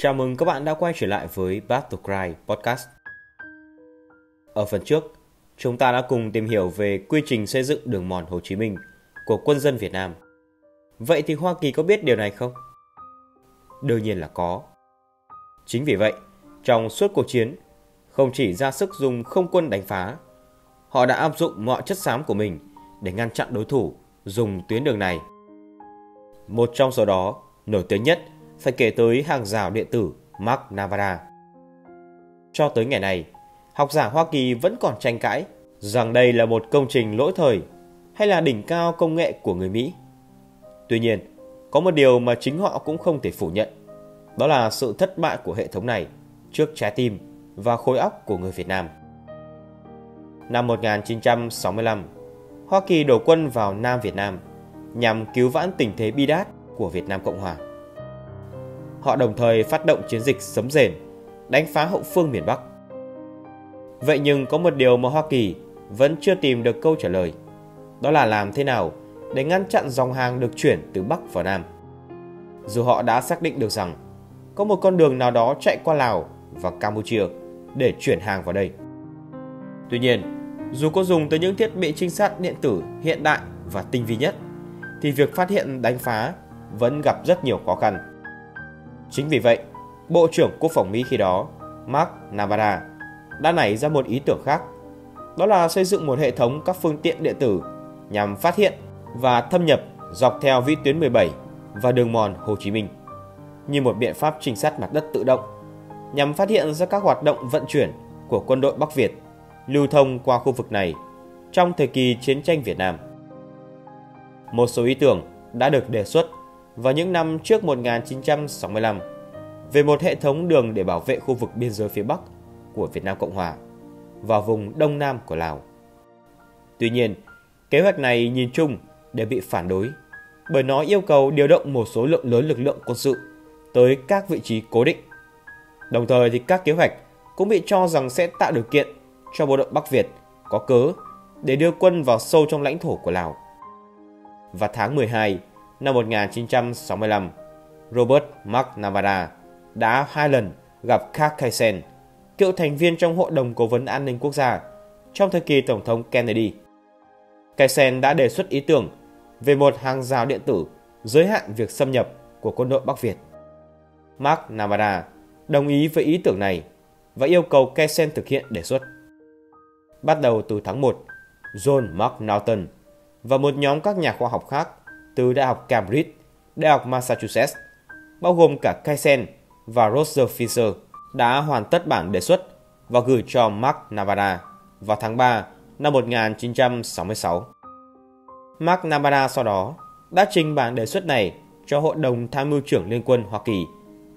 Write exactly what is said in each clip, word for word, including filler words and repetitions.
Chào mừng các bạn đã quay trở lại với Battle Cry Podcast. Ở phần trước, chúng ta đã cùng tìm hiểu về quy trình xây dựng đường mòn Hồ Chí Minh của quân dân Việt Nam. Vậy thì Hoa Kỳ có biết điều này không? Đương nhiên là có. Chính vì vậy, trong suốt cuộc chiến, không chỉ ra sức dùng không quân đánh phá, họ đã áp dụng mọi chất xám của mình để ngăn chặn đối thủ dùng tuyến đường này. Một trong số đó nổi tiếng nhất phải kể tới hàng rào điện tử Mark Navarra. Cho tới ngày này, học giả Hoa Kỳ vẫn còn tranh cãi rằng đây là một công trình lỗi thời hay là đỉnh cao công nghệ của người Mỹ. Tuy nhiên, có một điều mà chính họ cũng không thể phủ nhận, đó là sự thất bại của hệ thống này trước trái tim và khối óc của người Việt Nam. Năm một nghìn chín trăm sáu mươi lăm, Hoa Kỳ đổ quân vào Nam Việt Nam nhằm cứu vãn tình thế bi đát của Việt Nam Cộng Hòa. Họ đồng thời phát động chiến dịch sấm rền, đánh phá hậu phương miền Bắc. Vậy nhưng có một điều mà Hoa Kỳ vẫn chưa tìm được câu trả lời, đó là làm thế nào để ngăn chặn dòng hàng được chuyển từ Bắc vào Nam. Dù họ đã xác định được rằng có một con đường nào đó chạy qua Lào và Campuchia để chuyển hàng vào đây. Tuy nhiên, dù có dùng tới những thiết bị trinh sát điện tử hiện đại và tinh vi nhất, thì việc phát hiện đánh phá vẫn gặp rất nhiều khó khăn. Chính vì vậy, Bộ trưởng Quốc phòng Mỹ khi đó, Mark Navarra, đã nảy ra một ý tưởng khác, đó là xây dựng một hệ thống các phương tiện điện tử nhằm phát hiện và thâm nhập dọc theo vĩ tuyến mười bảy và đường mòn Hồ Chí Minh như một biện pháp trinh sát mặt đất tự động nhằm phát hiện ra các hoạt động vận chuyển của quân đội Bắc Việt lưu thông qua khu vực này trong thời kỳ chiến tranh Việt Nam. Một số ý tưởng đã được đề xuất vào những năm trước một nghìn chín trăm sáu mươi lăm về một hệ thống đường để bảo vệ khu vực biên giới phía Bắc của Việt Nam Cộng Hòa và vùng Đông Nam của Lào. Tuy nhiên, kế hoạch này nhìn chung đều bị phản đối bởi nó yêu cầu điều động một số lượng lớn lực lượng quân sự tới các vị trí cố định. Đồng thời thì các kế hoạch cũng bị cho rằng sẽ tạo điều kiện cho bộ đội Bắc Việt có cớ để đưa quân vào sâu trong lãnh thổ của Lào. Và tháng mười hai năm một nghìn chín trăm sáu mươi lăm, Robert Mark Navarra đã hai lần gặp Carl Kaysen, cựu thành viên trong Hội đồng Cố vấn An ninh Quốc gia trong thời kỳ Tổng thống Kennedy. Kaysen đã đề xuất ý tưởng về một hàng rào điện tử giới hạn việc xâm nhập của quân đội Bắc Việt. Mark Navarra đồng ý với ý tưởng này và yêu cầu Kaysen thực hiện đề xuất. Bắt đầu từ tháng một, John McNaughton và một nhóm các nhà khoa học khác từ Đại học Cambridge, Đại học Massachusetts, bao gồm cả Kaysen và Roger Fisher, đã hoàn tất bản đề xuất và gửi cho Mark Navarra vào tháng ba năm một nghìn chín trăm sáu mươi sáu. Mark Navarra sau đó đã trình bản đề xuất này cho Hội đồng Tham mưu trưởng Liên quân Hoa Kỳ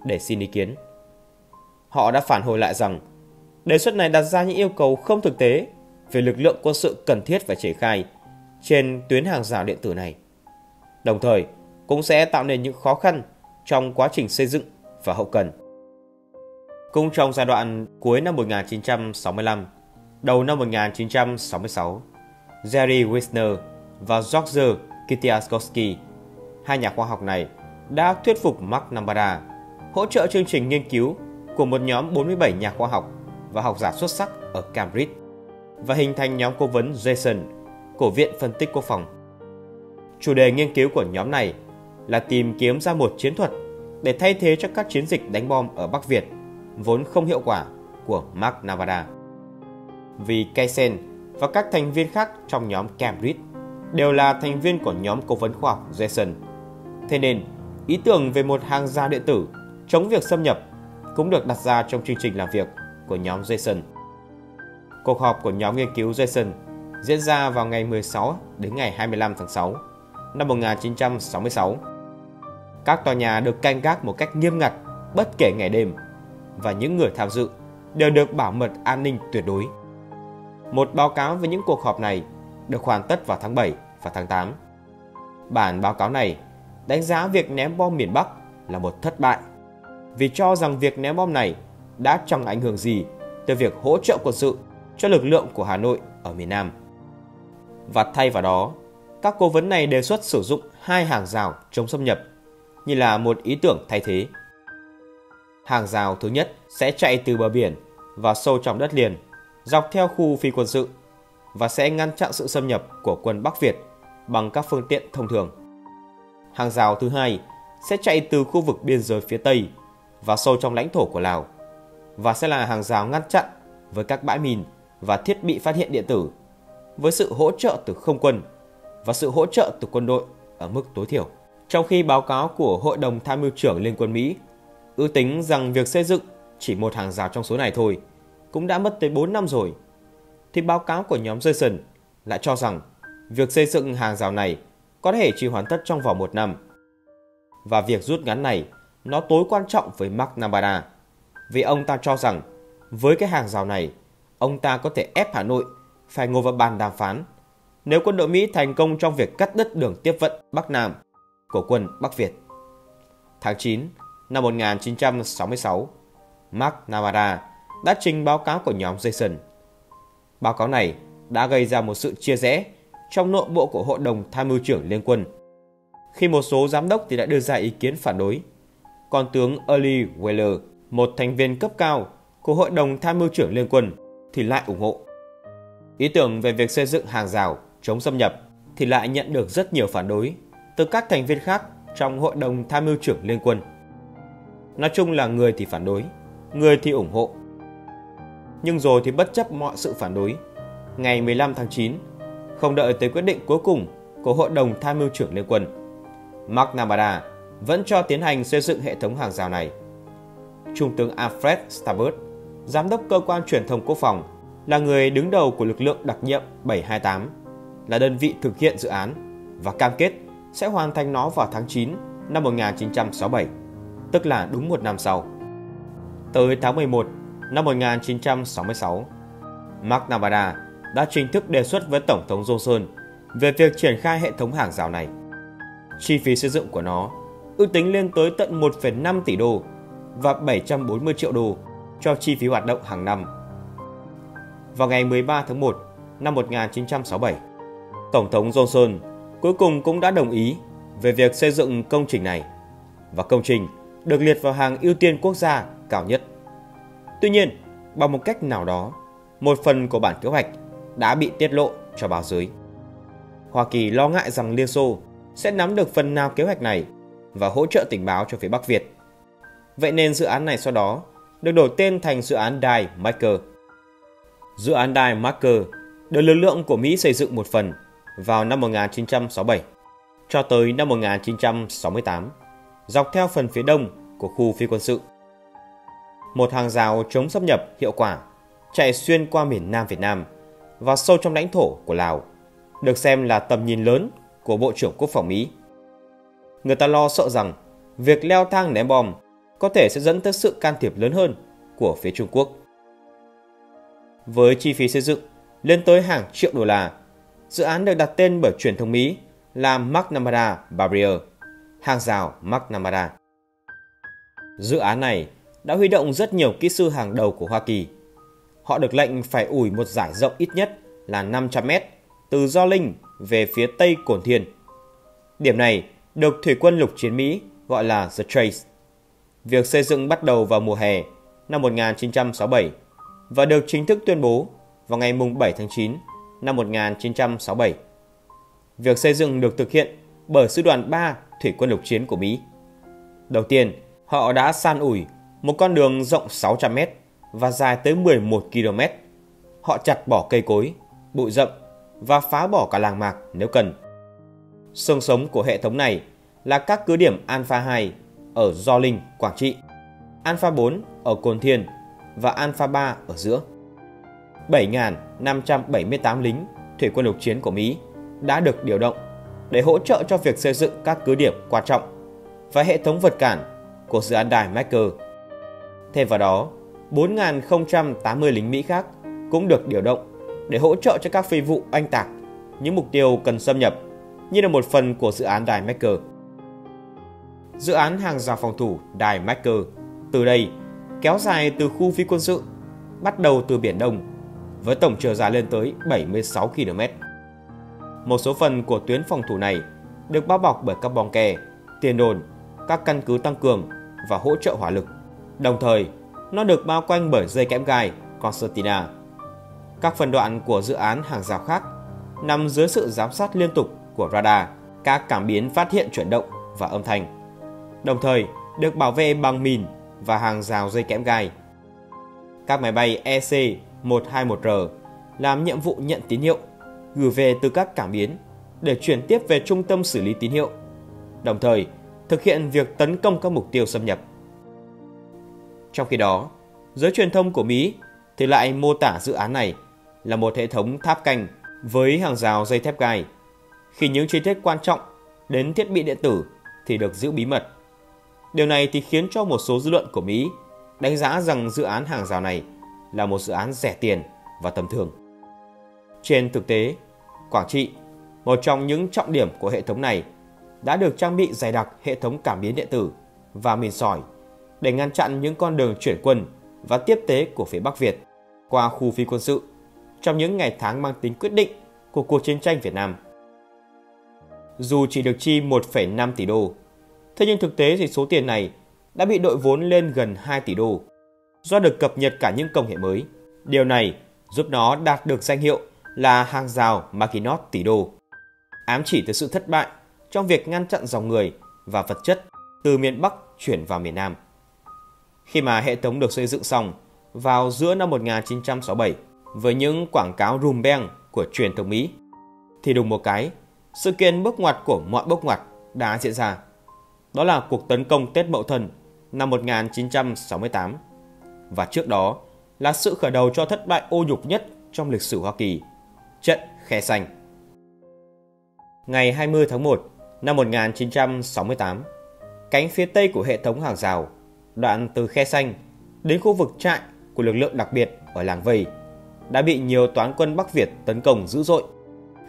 để xin ý kiến. Họ đã phản hồi lại rằng đề xuất này đặt ra những yêu cầu không thực tế về lực lượng quân sự cần thiết phải triển khai trên tuyến hàng rào điện tử này, đồng thời cũng sẽ tạo nên những khó khăn trong quá trình xây dựng và hậu cần. Cũng trong giai đoạn cuối năm một nghìn chín trăm sáu mươi lăm, đầu năm một nghìn chín trăm sáu mươi sáu, Jerry Wiesner và George Kistiakowsky, hai nhà khoa học này, đã thuyết phục Mark Navarra hỗ trợ chương trình nghiên cứu của một nhóm bốn mươi bảy nhà khoa học và học giả xuất sắc ở Cambridge và hình thành nhóm cố vấn Jason của Viện Phân tích Quốc phòng. Chủ đề nghiên cứu của nhóm này là tìm kiếm ra một chiến thuật để thay thế cho các chiến dịch đánh bom ở Bắc Việt vốn không hiệu quả của Mark Navarra. Vì Kaysen và các thành viên khác trong nhóm Cambridge đều là thành viên của nhóm cố vấn khoa học Jason, thế nên ý tưởng về một hàng rào điện tử chống việc xâm nhập cũng được đặt ra trong chương trình làm việc của nhóm Jason. Cuộc họp của nhóm nghiên cứu Jason diễn ra vào ngày mười sáu đến ngày hai mươi lăm tháng sáu năm một nghìn chín trăm sáu mươi sáu. Các tòa nhà được canh gác một cách nghiêm ngặt bất kể ngày đêm và những người tham dự đều được bảo mật an ninh tuyệt đối. Một báo cáo về những cuộc họp này được hoàn tất vào tháng bảy và tháng tám. Bản báo cáo này đánh giá việc ném bom miền Bắc là một thất bại vì cho rằng việc ném bom này đã chẳng ảnh hưởng gì tới việc hỗ trợ quân sự cho lực lượng của Hà Nội ở miền Nam. Và thay vào đó, các cố vấn này đề xuất sử dụng hai hàng rào chống xâm nhập như là một ý tưởng thay thế. hàng rào thứ nhất sẽ chạy từ bờ biển và sâu trong đất liền, dọc theo khu phi quân sự và sẽ ngăn chặn sự xâm nhập của quân Bắc Việt bằng các phương tiện thông thường. Hàng rào thứ hai sẽ chạy từ khu vực biên giới phía Tây và sâu trong lãnh thổ của Lào và sẽ là hàng rào ngăn chặn với các bãi mìn và thiết bị phát hiện điện tử với sự hỗ trợ từ không quân và sự hỗ trợ từ quân đội ở mức tối thiểu. Trong khi báo cáo của Hội đồng Tham mưu trưởng Liên quân Mỹ ước tính rằng việc xây dựng chỉ một hàng rào trong số này thôi cũng đã mất tới bốn năm rồi, thì báo cáo của nhóm Jason lại cho rằng việc xây dựng hàng rào này có thể chỉ hoàn tất trong vòng một năm. Và việc rút ngắn này nó tối quan trọng với Mark Navarra, vì ông ta cho rằng với cái hàng rào này, ông ta có thể ép Hà Nội phải ngồi vào bàn đàm phán nếu quân đội Mỹ thành công trong việc cắt đứt đường tiếp vận Bắc Nam của quân Bắc Việt. Tháng chín năm một nghìn chín trăm sáu mươi sáu, Mark Navarra đã trình báo cáo của nhóm Jason. Báo cáo này đã gây ra một sự chia rẽ trong nội bộ của Hội đồng Tham mưu trưởng Liên quân, khi một số giám đốc thì đã đưa ra ý kiến phản đối. Còn tướng Early Wheeler, một thành viên cấp cao của Hội đồng Tham mưu trưởng Liên quân, thì lại ủng hộ. Ý tưởng về việc xây dựng hàng rào chống xâm nhập thì lại nhận được rất nhiều phản đối từ các thành viên khác trong Hội đồng Tham mưu trưởng Liên quân. Nói chung là người thì phản đối, người thì ủng hộ. Nhưng rồi thì bất chấp mọi sự phản đối, ngày mười lăm tháng chín, không đợi tới quyết định cuối cùng của Hội đồng Tham mưu trưởng Liên quân, Mark Navarra vẫn cho tiến hành xây dựng hệ thống hàng rào này. Trung tướng Alfred Starbird, giám đốc cơ quan truyền thông quốc phòng, là người đứng đầu của lực lượng đặc nhiệm bảy hai tám, là đơn vị thực hiện dự án và cam kết sẽ hoàn thành nó vào tháng chín năm một nghìn chín trăm sáu mươi bảy, tức là đúng một năm sau. Tới tháng mười một năm một nghìn chín trăm sáu mươi sáu, Mark Navarra đã chính thức đề xuất với Tổng thống Johnson về việc triển khai hệ thống hàng rào này. Chi phí xây dựng của nó ước tính lên tới tận một phẩy năm tỷ đô và bảy trăm bốn mươi triệu đô cho chi phí hoạt động hàng năm. Vào ngày mười ba tháng một năm một nghìn chín trăm sáu mươi bảy, Tổng thống Johnson cuối cùng cũng đã đồng ý về việc xây dựng công trình này, và công trình được liệt vào hàng ưu tiên quốc gia cao nhất. Tuy nhiên, bằng một cách nào đó, một phần của bản kế hoạch đã bị tiết lộ cho báo giới. Hoa Kỳ lo ngại rằng Liên Xô sẽ nắm được phần nào kế hoạch này và hỗ trợ tình báo cho phía Bắc Việt. Vậy nên dự án này sau đó được đổi tên thành dự án Dye Marker. Dự án Dye Marker được lực lượng của Mỹ xây dựng một phần vào năm một nghìn chín trăm sáu mươi bảy cho tới năm một nghìn chín trăm sáu mươi tám, dọc theo phần phía đông của khu phi quân sự. Một hàng rào chống xâm nhập hiệu quả chạy xuyên qua miền Nam Việt Nam và sâu trong lãnh thổ của Lào, được xem là tầm nhìn lớn của Bộ trưởng Quốc phòng Mỹ. Người ta lo sợ rằng việc leo thang ném bom có thể sẽ dẫn tới sự can thiệp lớn hơn của phía Trung Quốc. Với chi phí xây dựng lên tới hàng triệu đô la, dự án được đặt tên bởi truyền thông Mỹ là McNamara Barrier, hàng rào McNamara. Dự án này đã huy động rất nhiều kỹ sư hàng đầu của Hoa Kỳ. Họ được lệnh phải ủi một dải rộng ít nhất là năm trăm mét từ Gio Linh về phía tây Cồn Thiên. Điểm này được Thủy quân lục chiến Mỹ gọi là The Trace. Việc xây dựng bắt đầu vào mùa hè năm một nghìn chín trăm sáu mươi bảy và được chính thức tuyên bố vào ngày bảy tháng chín năm một nghìn chín trăm sáu mươi bảy. Việc xây dựng được thực hiện bởi Sư đoàn ba Thủy quân lục chiến của Mỹ. Đầu tiên, họ đã san ủi một con đường rộng sáu trăm mét và dài tới mười một ki lô mét. Họ chặt bỏ cây cối, bụi rậm và phá bỏ cả làng mạc nếu cần. Xương sống của hệ thống này là các cứ điểm Alpha hai ở Gio Linh, Quảng Trị, Alpha bốn ở Cồn Thiên và Alpha ba ở giữa. bảy nghìn năm trăm bảy mươi tám lính thủy quân lục chiến của Mỹ đã được điều động để hỗ trợ cho việc xây dựng các cứ điểm quan trọng và hệ thống vật cản của dự án Dye Marker. Thêm vào đó, bốn nghìn không trăm tám mươi lính Mỹ khác cũng được điều động để hỗ trợ cho các phi vụ oanh tạc những mục tiêu cần xâm nhập, như là một phần của dự án Dye Marker. Dự án hàng rào phòng thủ Dye Marker từ đây kéo dài từ khu phi quân sự, bắt đầu từ Biển Đông, với tổng chiều dài lên tới bảy mươi sáu ki lô mét. Một số phần của tuyến phòng thủ này được bao bọc bởi các bong kè, tiền đồn, các căn cứ tăng cường và hỗ trợ hỏa lực Đồng thời, nó được bao quanh bởi dây kẽm gai concertina. Các phân đoạn của dự án hàng rào khác nằm dưới sự giám sát liên tục của radar, các cảm biến phát hiện chuyển động và âm thanh, đồng thời được bảo vệ bằng mìn và hàng rào dây kẽm gai. Các máy bay E C một hai một R làm nhiệm vụ nhận tín hiệu, gửi về từ các cảm biến để chuyển tiếp về trung tâm xử lý tín hiệu, đồng thời thực hiện việc tấn công các mục tiêu xâm nhập. Trong khi đó, giới truyền thông của Mỹ thì lại mô tả dự án này là một hệ thống tháp canh với hàng rào dây thép gai, khi những chi tiết quan trọng đến thiết bị điện tử thì được giữ bí mật. Điều này thì khiến cho một số dư luận của Mỹ đánh giá rằng dự án hàng rào này là một dự án rẻ tiền và tầm thường. Trên thực tế, Quảng Trị, một trong những trọng điểm của hệ thống này, đã được trang bị dày đặc hệ thống cảm biến điện tử và mìn sỏi để ngăn chặn những con đường chuyển quân và tiếp tế của phía Bắc Việt qua khu phi quân sự trong những ngày tháng mang tính quyết định của cuộc chiến tranh Việt Nam. Dù chỉ được chi một phẩy năm tỷ đô, thế nhưng thực tế thì số tiền này đã bị đội vốn lên gần hai tỷ đô do được cập nhật cả những công nghệ mới. Điều này giúp nó đạt được danh hiệu là hàng rào Maginot tỷ đô, ám chỉ tới sự thất bại trong việc ngăn chặn dòng người và vật chất từ miền Bắc chuyển vào miền Nam. Khi mà hệ thống được xây dựng xong vào giữa năm một nghìn chín trăm sáu mươi bảy với những quảng cáo rùm beng của truyền thông Mỹ, thì đùng một cái, sự kiện bước ngoặt của mọi bước ngoặt đã diễn ra. Đó là cuộc tấn công Tết Mậu Thân năm một nghìn chín trăm sáu mươi tám, và trước đó là sự khởi đầu cho thất bại ô nhục nhất trong lịch sử Hoa Kỳ, trận Khe Sanh. Ngày hai mươi tháng một năm một nghìn chín trăm sáu mươi tám, cánh phía tây của hệ thống hàng rào, đoạn từ Khe Sanh đến khu vực trại của lực lượng đặc biệt ở Làng Vây, đã bị nhiều toán quân Bắc Việt tấn công dữ dội.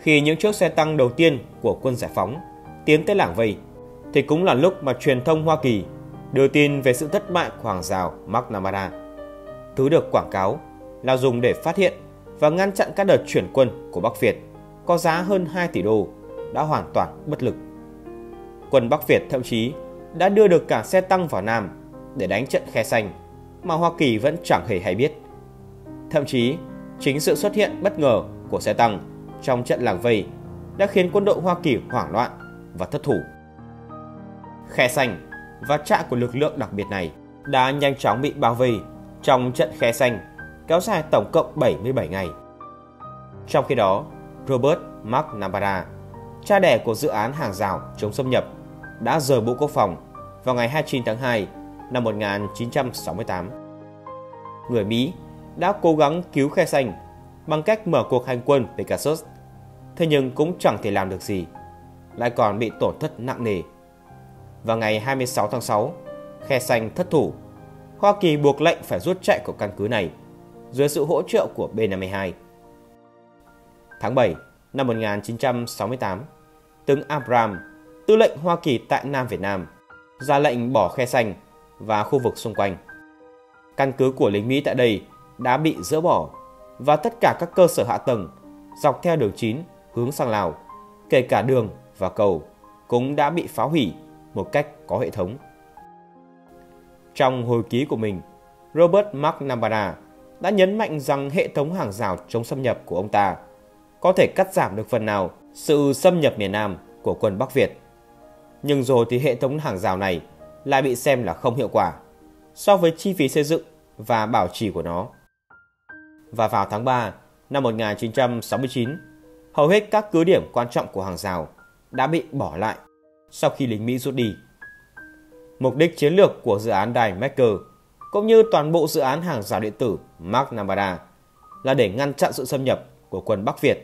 Khi những chiếc xe tăng đầu tiên của quân giải phóng tiến tới Làng Vây, thì cũng là lúc mà truyền thông Hoa Kỳ đưa tin về sự thất bại của hàng rào McNamara, thứ được quảng cáo là dùng để phát hiện và ngăn chặn các đợt chuyển quân của Bắc Việt có giá hơn hai tỷ đô, đã hoàn toàn bất lực. Quân Bắc Việt thậm chí đã đưa được cả xe tăng vào Nam để đánh trận Khe Sanh mà Hoa Kỳ vẫn chẳng hề hay biết. Thậm chí, chính sự xuất hiện bất ngờ của xe tăng trong trận Làng Vây đã khiến quân đội Hoa Kỳ hoảng loạn và thất thủ. Khe Sanh và trại của lực lượng đặc biệt này đã nhanh chóng bị bao vây trong trận Khe Sanh kéo dài tổng cộng bảy mươi bảy ngày. Trong khi đó, Robert Mark Navarra, cha đẻ của dự án hàng rào chống xâm nhập, đã rời Bộ Quốc phòng vào ngày hai mươi chín tháng hai năm một nghìn chín trăm sáu mươi tám. Người Mỹ đã cố gắng cứu Khe Sanh bằng cách mở cuộc hành quân Pegasus, thế nhưng cũng chẳng thể làm được gì, lại còn bị tổn thất nặng nề. Vào ngày hai mươi sáu tháng sáu, Khe Sanh thất thủ. Hoa Kỳ buộc lệnh phải rút chạy khỏi căn cứ này dưới sự hỗ trợ của B năm mươi hai. Tháng bảy năm một nghìn chín trăm sáu mươi tám, tướng Abram, tư lệnh Hoa Kỳ tại Nam Việt Nam, ra lệnh bỏ Khe Sanh và khu vực xung quanh. Căn cứ của lính Mỹ tại đây đã bị dỡ bỏ và tất cả các cơ sở hạ tầng dọc theo đường chín hướng sang Lào, kể cả đường và cầu, cũng đã bị phá hủy một cách có hệ thống. Trong hồi ký của mình, Robert Mark Navarra đã nhấn mạnh rằng hệ thống hàng rào chống xâm nhập của ông ta có thể cắt giảm được phần nào sự xâm nhập miền Nam của quân Bắc Việt. Nhưng rồi thì hệ thống hàng rào này lại bị xem là không hiệu quả so với chi phí xây dựng và bảo trì của nó. Và vào tháng ba năm một nghìn chín trăm sáu mươi chín, hầu hết các cứ điểm quan trọng của hàng rào đã bị bỏ lại sau khi lính Mỹ rút đi. Mục đích chiến lược của dự án Dye Marker cũng như toàn bộ dự án hàng rào điện tử McNamara là để ngăn chặn sự xâm nhập của quân Bắc Việt.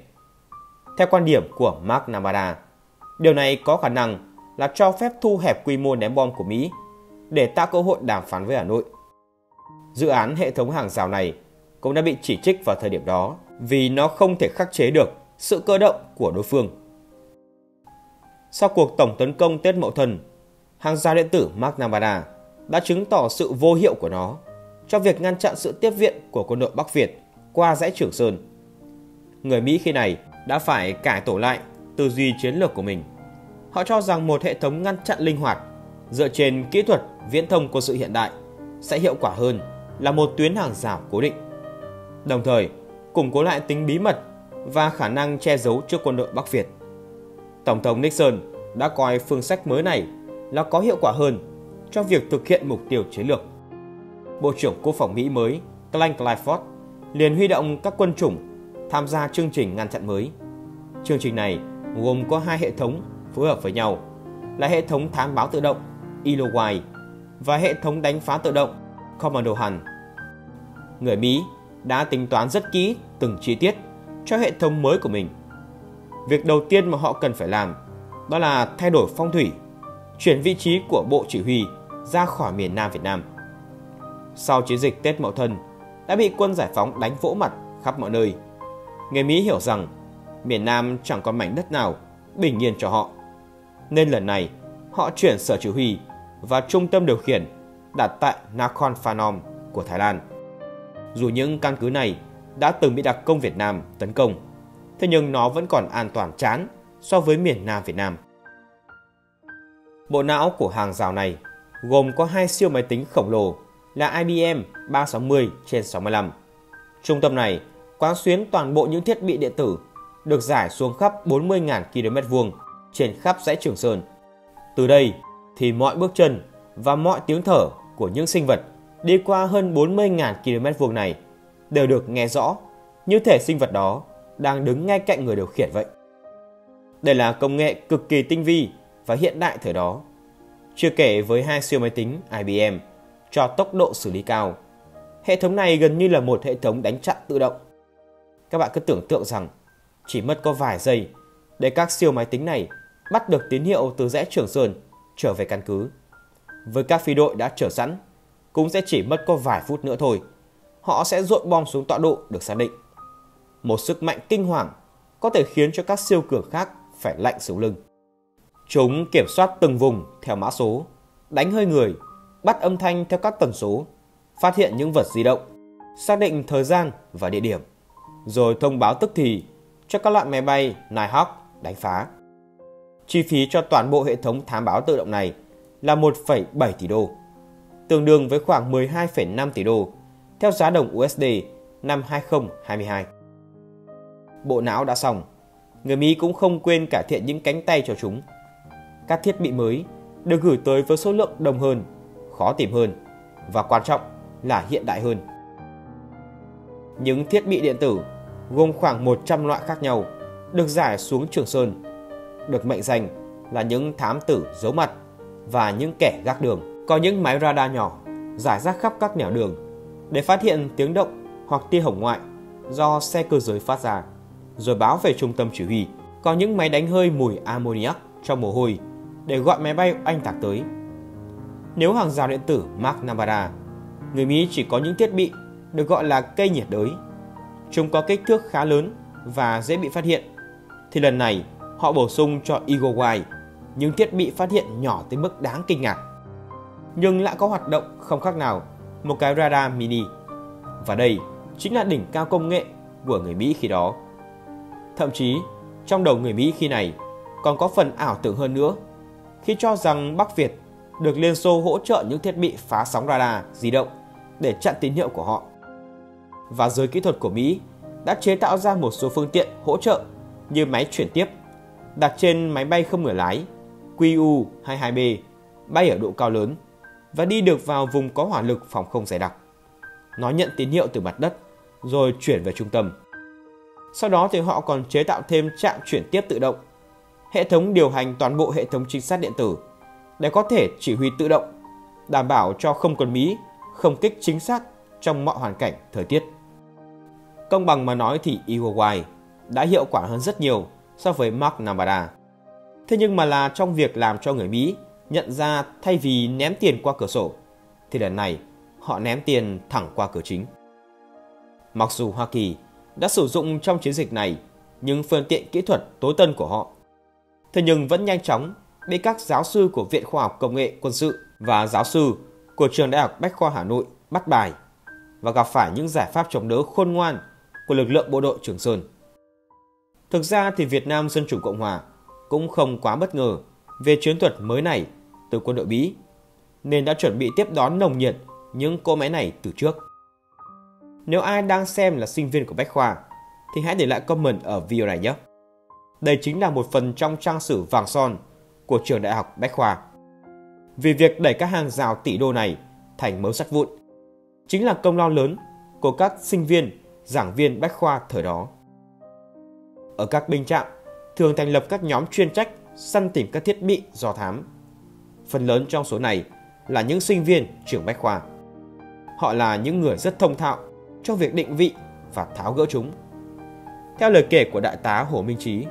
Theo quan điểm của McNamara, điều này có khả năng là cho phép thu hẹp quy mô ném bom của Mỹ để tạo cơ hội đàm phán với Hà Nội. Dự án hệ thống hàng rào này cũng đã bị chỉ trích vào thời điểm đó vì nó không thể khắc chế được sự cơ động của đối phương. Sau cuộc tổng tấn công Tết Mậu Thân, hàng rào điện tử McNamara đã chứng tỏ sự vô hiệu của nó trong việc ngăn chặn sự tiếp viện của quân đội Bắc Việt qua dãy Trường Sơn. Người Mỹ khi này đã phải cải tổ lại tư duy chiến lược của mình. Họ cho rằng một hệ thống ngăn chặn linh hoạt dựa trên kỹ thuật viễn thông quân sự hiện đại sẽ hiệu quả hơn là một tuyến hàng rào cố định, đồng thời củng cố lại tính bí mật và khả năng che giấu trước quân đội Bắc Việt. Tổng thống Nixon đã coi phương sách mới này là có hiệu quả hơn cho việc thực hiện mục tiêu chiến lược. Bộ trưởng Quốc phòng Mỹ mới Glenn Clifford liền huy động các quân chủng tham gia chương trình ngăn chặn mới. Chương trình này gồm có hai hệ thống phối hợp với nhau là hệ thống thám báo tự động Igloo White và hệ thống đánh phá tự động Commando Hành. Người Mỹ đã tính toán rất kỹ từng chi tiết cho hệ thống mới của mình. Việc đầu tiên mà họ cần phải làm đó là thay đổi phong thủy, chuyển vị trí của bộ chỉ huy ra khỏi miền Nam Việt Nam. Sau chiến dịch Tết Mậu Thân đã bị quân giải phóng đánh vỗ mặt khắp mọi nơi, người Mỹ hiểu rằng miền Nam chẳng còn mảnh đất nào bình yên cho họ. Nên lần này họ chuyển sở chỉ huy và trung tâm điều khiển đặt tại Nakhon Phanom của Thái Lan. Dù những căn cứ này đã từng bị đặc công Việt Nam tấn công, thế nhưng nó vẫn còn an toàn chán so với miền Nam Việt Nam. Bộ não của hàng rào này gồm có hai siêu máy tính khổng lồ là I B M ba trăm sáu mươi trên sáu mươi lăm. Trung tâm này quán xuyến toàn bộ những thiết bị điện tử được giải xuống khắp bốn mươi nghìn ki lô mét vuông trên khắp dãy Trường Sơn. Từ đây thì mọi bước chân và mọi tiếng thở của những sinh vật đi qua hơn bốn mươi nghìn ki lô mét vuông này đều được nghe rõ, như thể sinh vật đó đang đứng ngay cạnh người điều khiển vậy. Đây là công nghệ cực kỳ tinh vi và hiện đại thời đó. Chưa kể với hai siêu máy tính I B M cho tốc độ xử lý cao, hệ thống này gần như là một hệ thống đánh chặn tự động. Các bạn cứ tưởng tượng rằng chỉ mất có vài giây để các siêu máy tính này bắt được tín hiệu từ dãy Trường Sơn trở về căn cứ. Với các phi đội đã chờ sẵn, cũng sẽ chỉ mất có vài phút nữa thôi, họ sẽ dội bom xuống tọa độ được xác định. Một sức mạnh kinh hoàng có thể khiến cho các siêu cường khác phải lạnh sống lưng. Chúng kiểm soát từng vùng theo mã số, đánh hơi người, bắt âm thanh theo các tần số, phát hiện những vật di động, xác định thời gian và địa điểm, rồi thông báo tức thì cho các loại máy bay Nighthawk đánh phá. Chi phí cho toàn bộ hệ thống thám báo tự động này là một phẩy bảy tỷ đô, tương đương với khoảng mười hai phẩy năm tỷ đô theo giá đồng U S D năm hai không hai hai. Bộ não đã xong, người Mỹ cũng không quên cải thiện những cánh tay cho chúng. Các thiết bị mới được gửi tới với số lượng đông hơn, khó tìm hơn và quan trọng là hiện đại hơn. Những thiết bị điện tử gồm khoảng một trăm loại khác nhau được giải xuống Trường Sơn, được mệnh danh là những thám tử giấu mặt và những kẻ gác đường. Có những máy radar nhỏ rải rác khắp các nẻo đường để phát hiện tiếng động hoặc tia hồng ngoại do xe cơ giới phát ra, rồi báo về trung tâm chỉ huy. Có những máy đánh hơi mùi ammoniac trong mồ hôi để gọi máy bay oanh tạc tới. Nếu hàng rào điện tử Mark Navarra, người Mỹ chỉ có những thiết bị được gọi là cây nhiệt đới. Chúng có kích thước khá lớn và dễ bị phát hiện, thì lần này họ bổ sung cho Igloo White những thiết bị phát hiện nhỏ tới mức đáng kinh ngạc, nhưng lại có hoạt động không khác nào một cái radar mini. Và đây chính là đỉnh cao công nghệ của người Mỹ khi đó. Thậm chí trong đầu người Mỹ khi này còn có phần ảo tưởng hơn nữa khi cho rằng Bắc Việt được Liên Xô hỗ trợ những thiết bị phá sóng radar di động để chặn tín hiệu của họ. Và giới kỹ thuật của Mỹ đã chế tạo ra một số phương tiện hỗ trợ như máy chuyển tiếp đặt trên máy bay không người lái Q U hai mươi hai B bay ở độ cao lớn và đi được vào vùng có hỏa lực phòng không dày đặc. Nó nhận tín hiệu từ mặt đất rồi chuyển về trung tâm. Sau đó thì họ còn chế tạo thêm trạm chuyển tiếp tự động, hệ thống điều hành toàn bộ hệ thống trinh sát điện tử để có thể chỉ huy tự động, đảm bảo cho không quân Mỹ không kích chính xác trong mọi hoàn cảnh thời tiết. Công bằng mà nói thì Igloo White đã hiệu quả hơn rất nhiều so với Mark Navarra. Thế nhưng mà là trong việc làm cho người Mỹ nhận ra thay vì ném tiền qua cửa sổ, thì lần này họ ném tiền thẳng qua cửa chính. Mặc dù Hoa Kỳ đã sử dụng trong chiến dịch này những phương tiện kỹ thuật tối tân của họ, thế nhưng vẫn nhanh chóng bị các giáo sư của Viện Khoa học Công nghệ Quân sự và giáo sư của Trường Đại học Bách khoa Hà Nội bắt bài và gặp phải những giải pháp chống đỡ khôn ngoan của lực lượng bộ đội Trường Sơn. Thực ra thì Việt Nam Dân Chủ Cộng Hòa cũng không quá bất ngờ về chiến thuật mới này từ quân đội Mỹ, nên đã chuẩn bị tiếp đón nồng nhiệt những cỗ máy này từ trước. Nếu ai đang xem là sinh viên của Bách Khoa thì hãy để lại comment ở video này nhé. Đây chính là một phần trong trang sử vàng son của trường đại học Bách Khoa. Vì việc đẩy các hàng rào tỷ đô này thành mớ sắt vụn chính là công lao lớn của các sinh viên, giảng viên Bách Khoa thời đó. Ở các binh trạm thường thành lập các nhóm chuyên trách săn tìm các thiết bị do thám. Phần lớn trong số này là những sinh viên trường Bách Khoa. Họ là những người rất thông thạo trong việc định vị và tháo gỡ chúng. Theo lời kể của Đại tá Hồ Minh Chí,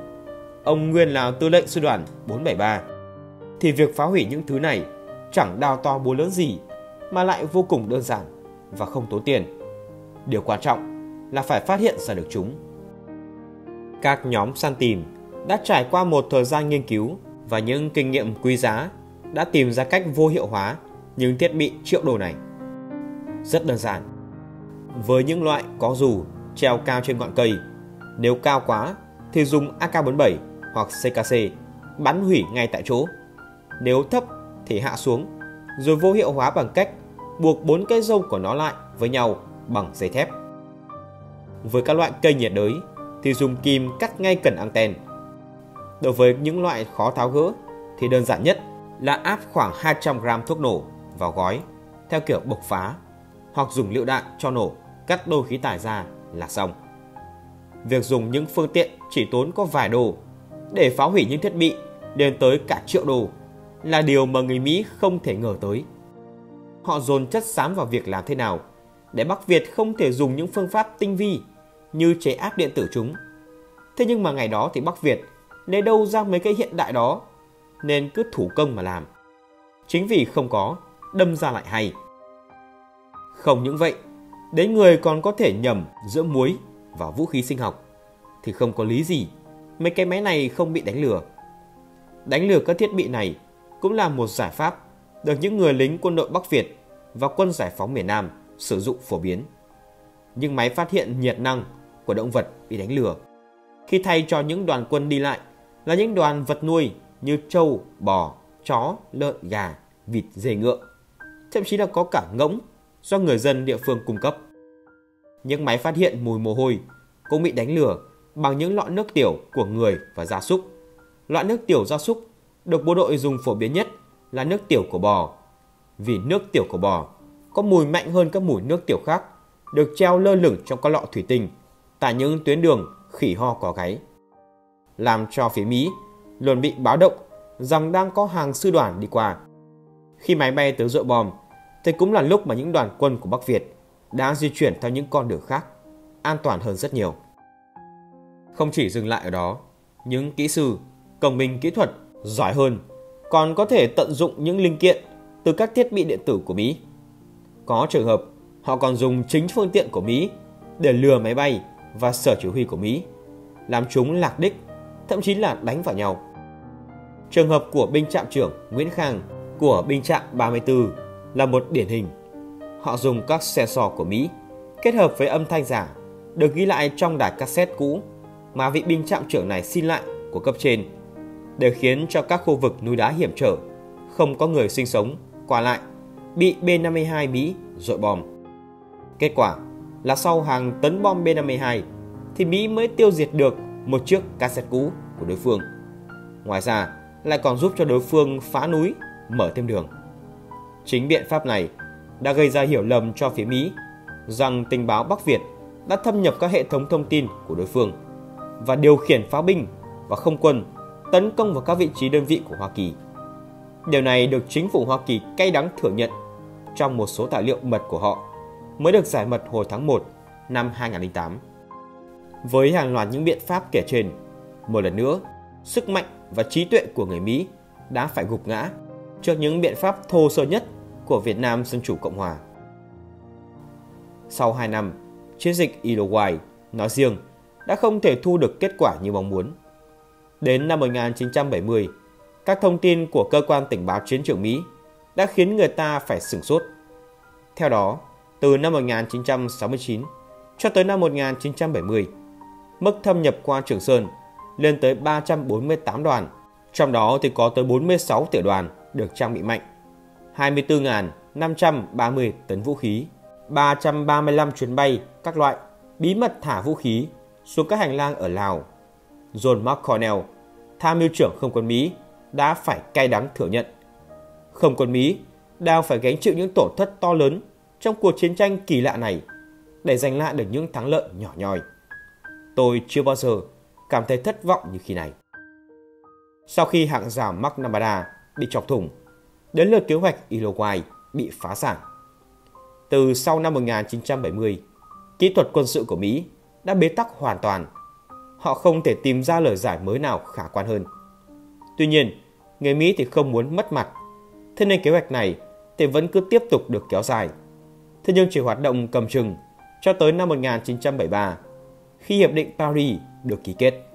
ông nguyên là tư lệnh sư đoàn bốn bảy ba, thì việc phá hủy những thứ này chẳng đao to búa lớn gì mà lại vô cùng đơn giản và không tốn tiền. Điều quan trọng là phải phát hiện ra được chúng. Các nhóm săn tìm đã trải qua một thời gian nghiên cứu và những kinh nghiệm quý giá đã tìm ra cách vô hiệu hóa những thiết bị triệu đô này. Rất đơn giản. Với những loại có dù treo cao trên ngọn cây, nếu cao quá thì dùng A K bốn mươi bảy hoặc C K C bắn hủy ngay tại chỗ. Nếu thấp thì hạ xuống rồi vô hiệu hóa bằng cách buộc bốn cây râu của nó lại với nhau bằng dây thép. Với các loại cây nhiệt đới thì dùng kim cắt ngay cần anten. Đối với những loại khó tháo gỡ thì đơn giản nhất là áp khoảng hai trăm gam thuốc nổ vào gói theo kiểu bộc phá hoặc dùng lựu đạn cho nổ cắt đôi khí tải ra là xong. Việc dùng những phương tiện chỉ tốn có vài đô để phá hủy những thiết bị lên tới cả triệu đô là điều mà người Mỹ không thể ngờ tới. Họ dồn chất xám vào việc làm thế nào để Bắc Việt không thể dùng những phương pháp tinh vi như chế áp điện tử chúng. Thế nhưng mà ngày đó thì Bắc Việt lấy đâu ra mấy cái hiện đại đó, nên cứ thủ công mà làm. Chính vì không có, đâm ra lại hay. Không những vậy, đến người còn có thể nhầm giữa muối và vũ khí sinh học, thì không có lý gì mấy cái máy này không bị đánh lừa. Đánh lừa các thiết bị này cũng là một giải pháp được những người lính quân đội Bắc Việt và quân giải phóng miền Nam sử dụng phổ biến. Nhưng máy phát hiện nhiệt năng của động vật bị đánh lừa khi thay cho những đoàn quân đi lại là những đoàn vật nuôi như trâu, bò, chó, lợn, gà, vịt, dê, ngựa, thậm chí là có cả ngỗng do người dân địa phương cung cấp. Những máy phát hiện mùi mồ hôi cũng bị đánh lừa bằng những lọ nước tiểu của người và gia súc. Loại nước tiểu gia súc được bộ đội dùng phổ biến nhất là nước tiểu của bò, vì nước tiểu của bò có mùi mạnh hơn các mùi nước tiểu khác được treo lơ lửng trong các lọ thủy tinh tại những tuyến đường khỉ ho cò gáy, làm cho phía Mỹ luôn bị báo động rằng đang có hàng sư đoàn đi qua. Khi máy bay tới dội bom thì cũng là lúc mà những đoàn quân của Bắc Việt đã di chuyển theo những con đường khác, an toàn hơn rất nhiều. Không chỉ dừng lại ở đó, những kỹ sư, công minh kỹ thuật giỏi hơn còn có thể tận dụng những linh kiện từ các thiết bị điện tử của Mỹ. Có trường hợp họ còn dùng chính phương tiện của Mỹ để lừa máy bay và sở chỉ huy của Mỹ, làm chúng lạc đích, thậm chí là đánh vào nhau. Trường hợp của binh trạm trưởng Nguyễn Khang của binh trạm ba mươi tư là một điển hình. Họ dùng các sensor của Mỹ kết hợp với âm thanh giả được ghi lại trong đài cassette cũ mà vị binh trạm trưởng này xin lại của cấp trên, để khiến cho các khu vực núi đá hiểm trở không có người sinh sống qua lại bị B năm mươi hai Mỹ dội bom. Kết quả là sau hàng tấn bom B năm mươi hai thì Mỹ mới tiêu diệt được một chiếc cassette cũ của đối phương. Ngoài ra lại còn giúp cho đối phương phá núi, mở thêm đường. Chính biện pháp này đã gây ra hiểu lầm cho phía Mỹ rằng tình báo Bắc Việt đã thâm nhập các hệ thống thông tin của đối phương và điều khiển pháo binh và không quân tấn công vào các vị trí đơn vị của Hoa Kỳ. Điều này được chính phủ Hoa Kỳ cay đắng thừa nhận trong một số tài liệu mật của họ mới được giải mật hồi tháng một năm hai nghìn không trăm lẻ tám. Với hàng loạt những biện pháp kể trên, một lần nữa, sức mạnh và trí tuệ của người Mỹ đã phải gục ngã trước những biện pháp thô sơ nhất của Việt Nam Dân Chủ Cộng Hòa. Sau hai năm, chiến dịch Igloo White nói riêng đã không thể thu được kết quả như mong muốn. Đến năm một nghìn chín trăm bảy mươi, các thông tin của cơ quan tình báo chiến trường Mỹ đã khiến người ta phải sửng sốt. Theo đó, từ năm một nghìn chín trăm sáu mươi chín cho tới năm một nghìn chín trăm bảy mươi, mức thâm nhập qua Trường Sơn lên tới ba trăm bốn mươi tám đoàn, trong đó thì có tới bốn mươi sáu tiểu đoàn được trang bị mạnh, năm trăm ba mươi tấn vũ khí, ba trăm ba mươi lăm chuyến bay các loại, bí mật thả vũ khí xuống các hành lang ở Lào. John McNaughton, tham mưu trưởng không quân Mỹ, đã phải cay đắng thừa nhận. Không quân Mỹ đang phải gánh chịu những tổn thất to lớn trong cuộc chiến tranh kỳ lạ này để giành lại được những thắng lợi nhỏ nhoi. Tôi chưa bao giờ cảm thấy thất vọng như khi này. Sau khi hạng rào McNamara bị chọc thủng, đến lượt kế hoạch Igloo White bị phá sản. Từ sau năm một nghìn chín trăm bảy mươi, kỹ thuật quân sự của Mỹ đã bế tắc hoàn toàn. Họ không thể tìm ra lời giải mới nào khả quan hơn. Tuy nhiên, người Mỹ thì không muốn mất mặt, thế nên kế hoạch này thì vẫn cứ tiếp tục được kéo dài. Thế nhưng chỉ hoạt động cầm chừng cho tới năm một nghìn chín trăm bảy mươi ba, khi Hiệp định Paris được ký kết.